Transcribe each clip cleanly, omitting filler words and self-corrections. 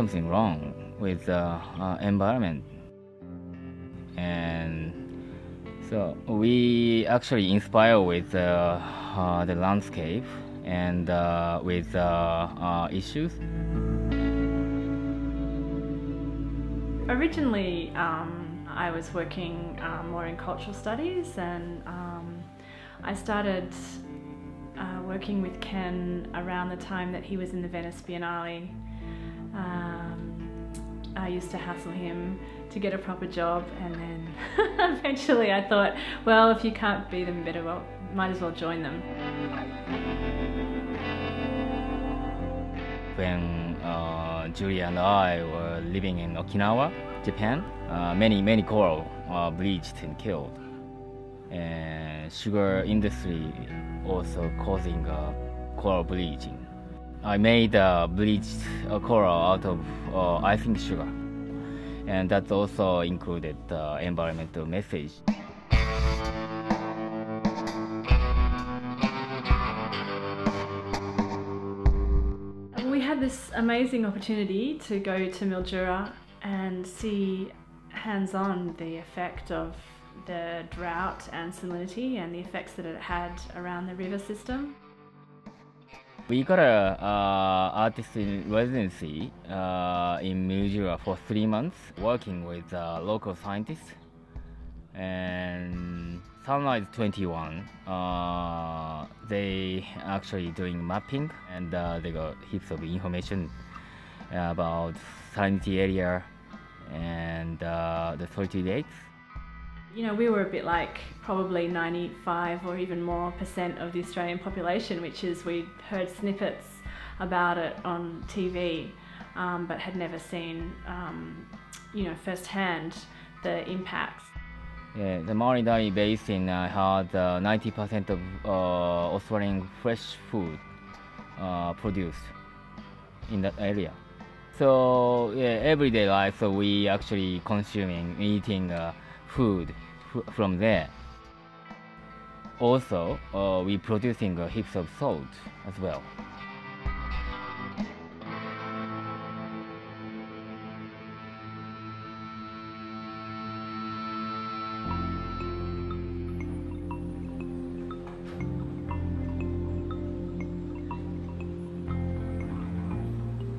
something wrong with the environment. And so we actually inspire with the landscape and with issues. Originally, I was working more in cultural studies, and I started working with Ken around the time that he was in the Venice Biennale. I used to hassle him to get a proper job, and then eventually I thought, well, if you can't be them, better well, might as well join them. When Julia and I were living in Okinawa, Japan, many corals were bleached and killed, and sugar industry also causing coral bleaching. I made bleached coral out of icing sugar, and that also included environmental message. We had this amazing opportunity to go to Mildura and see hands-on the effect of the drought and salinity and the effects that it had around the river system. We got an artist in residency in Mildura for 3 months, working with local scientists. And Sunlight 21, they actually doing mapping, and they got heaps of information about salinity area and the salty lakes. You know, we were a bit like probably 95 or even more % of the Australian population, which is we heard snippets about it on TV, but had never seen, you know, firsthand the impacts. Yeah, the Murray-Darling Basin had 90% of Australian fresh food produced in that area. So yeah, everyday life, so we actually consuming, eating food from there. Also, we producing heaps of salt as well.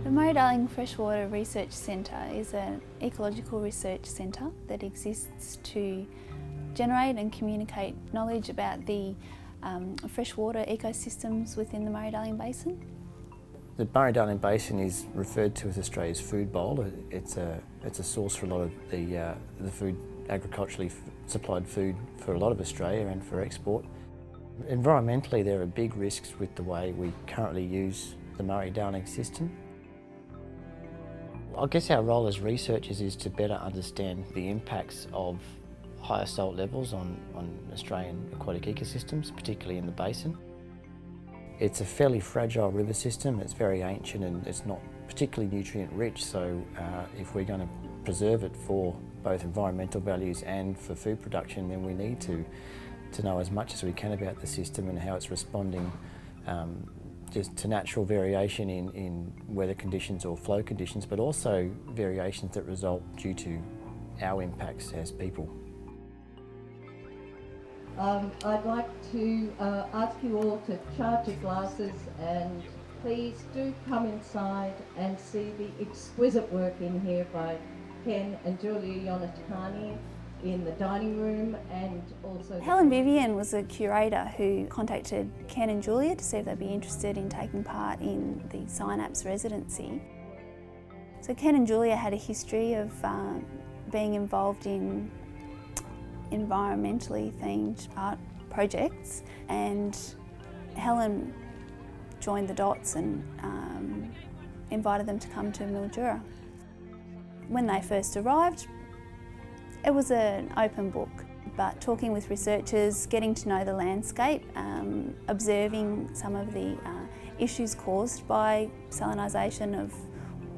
The Murray-Darling Freshwater Research Centre is an ecological research centre that exists to generate and communicate knowledge about the freshwater ecosystems within the Murray-Darling Basin. The Murray-Darling Basin is referred to as Australia's food bowl. It's a source for a lot of the food, agriculturally supplied food for a lot of Australia and for export. Environmentally, there are big risks with the way we currently use the Murray-Darling system. I guess our role as researchers is to better understand the impacts of higher salt levels on Australian aquatic ecosystems, particularly in the basin. It's a fairly fragile river system, it's very ancient, and it's not particularly nutrient rich, so if we're going to preserve it for both environmental values and for food production, then we need to know as much as we can about the system and how it's responding just to natural variation in weather conditions or flow conditions, but also variations that result due to our impacts as people. I'd like to ask you all to charge your glasses, and please do come inside and see the exquisite work in here by Ken and Julia Yonetani in the dining room, and also... Helen Vivian was a curator who contacted Ken and Julia to see if they'd be interested in taking part in the Synapse residency. So Ken and Julia had a history of being involved in environmentally themed art projects, and Helen joined the dots and invited them to come to Mildura. When they first arrived, it was an open book, but talking with researchers, getting to know the landscape, observing some of the issues caused by salinisation of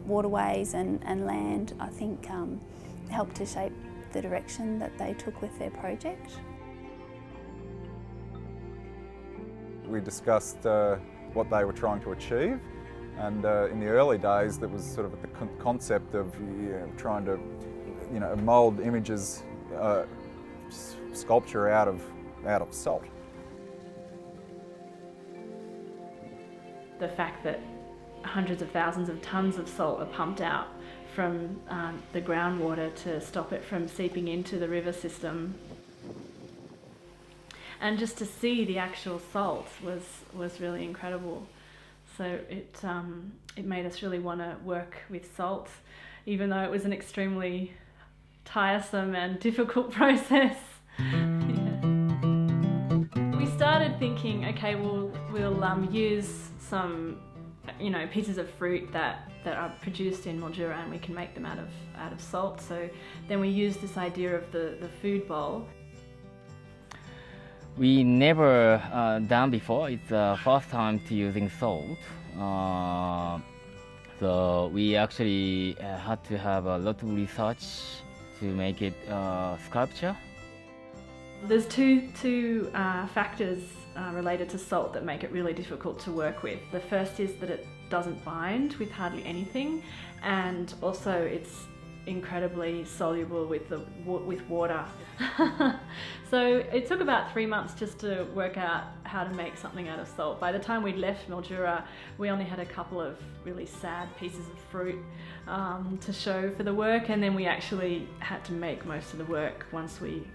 waterways and land, I think helped to shape the direction that they took with their project. We discussed what they were trying to achieve And in the early days, that was sort of the concept of trying to, mould images, sculpture out of salt. The fact that hundreds of thousands of tons of salt are pumped out from the groundwater to stop it from seeping into the river system. And just to see the actual salt was really incredible. So it made us really want to work with salt, even though it was an extremely tiresome and difficult process. Yeah. We started thinking, okay, we'll use some pieces of fruit that are produced in Mildura, and we can make them out of salt. So then we used this idea of the food bowl. We never done before. It's the first time to using salt. So we actually had to have a lot of research to make it sculpture. There's two factors related to salt that make it really difficult to work with. The first is that it doesn't bind with hardly anything, and also it's incredibly soluble with water. So it took about 3 months just to work out how to make something out of salt. By the time we'd left Mildura, we only had a couple of really sad pieces of fruit to show for the work, and then we actually had to make most of the work once we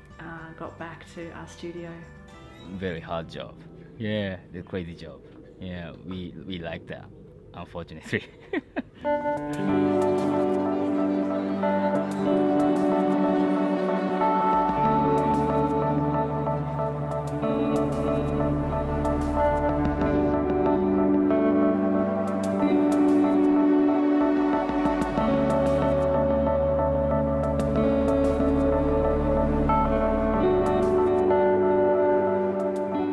got back to our studio. Very hard job. Yeah, the crazy job. Yeah, we like that, unfortunately.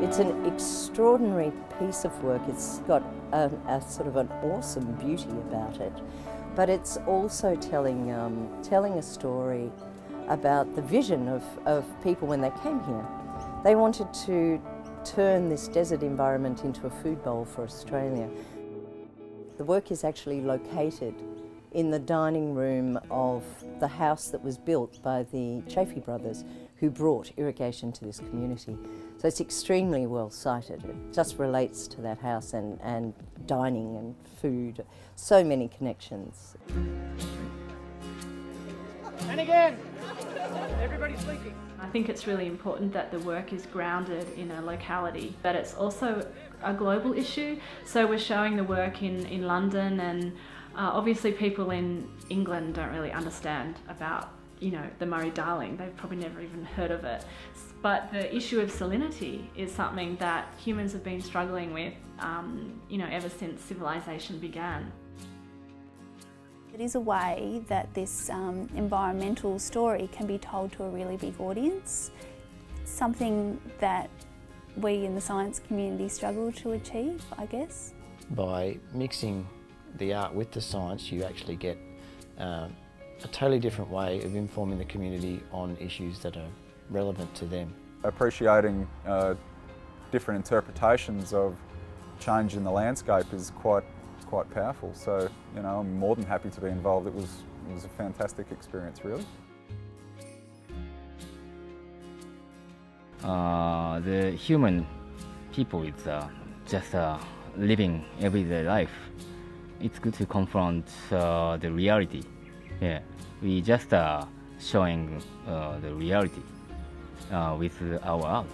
It's an extraordinary piece of work. It's got a sort of an awesome beauty about it, but it's also telling a story about the vision of people when they came here. They wanted to turn this desert environment into a food bowl for Australia. The work is actually located in the dining room of the house that was built by the Chaffey brothers, who brought irrigation to this community. So it's extremely well sited. It just relates to that house and dining and food. So many connections. And again, everybody's sleeping. I think it's really important that the work is grounded in a locality, but it's also a global issue. So we're showing the work in London, and obviously people in England don't really understand about the Murray-Darling. They've probably never even heard of it. But the issue of salinity is something that humans have been struggling with, ever since civilization began. It is a way that this environmental story can be told to a really big audience, something that we in the science community struggle to achieve, I guess. By mixing the art with the science, you actually get a totally different way of informing the community on issues that are relevant to them. Appreciating different interpretations of change in the landscape is quite powerful. So, I'm more than happy to be involved. It was a fantastic experience, really. The human people is just living everyday life. It's good to confront the reality. Yeah, we just are showing the reality with our art.